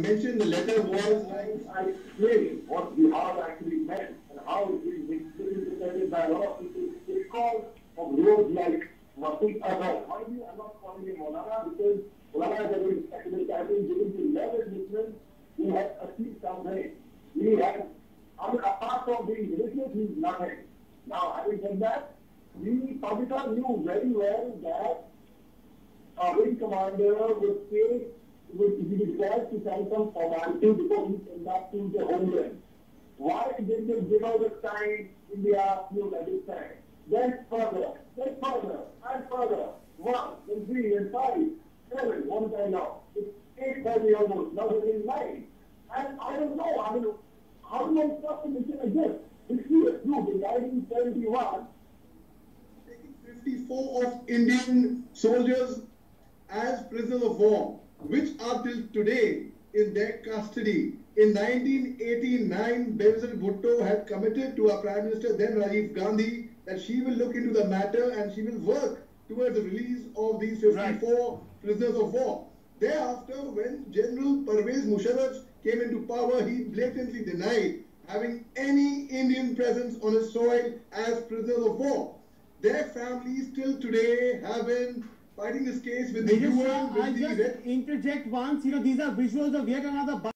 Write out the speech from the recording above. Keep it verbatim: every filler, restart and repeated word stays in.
mentioned in the letter was I explained what Bihar actually meant and how it is misinterpreted by a lot of people. It's called of roads like Masjid Azhar. Why do you I'm not calling him Maulana? Because Maulana is a very academic. I think during the eleventh Muslim, he had achieved something. He had, I mean, apart from being religious, he is nothing. Now, having said that, the Pakistan knew very well that a wing commander would say, would be required to sign some formality before he sent back to the homeland. Why did they give out the sign India, you know, this time? Then further, then further, and further. One, then three, and five, seven, one time now. It's eight, thirty almost, now it is nine. And I don't know, I mean, how do I stop the mission again? If we approved in nineteen seventy-one, fifty-four of Indian soldiers as prisoners of war, which are till today in their custody. In nineteen eighty-nine, Benazir Bhutto had committed to our Prime Minister, then Rajiv Gandhi, that she will look into the matter and she will work towards the release of these fifty-four right. prisoners of war. Thereafter, when General Pervez Musharraf came into power, he blatantly denied having any Indian presence on his soil as prisoners of war. Their families till today have been fighting this case with the U N. I just interject once, you know, these are visuals of yet another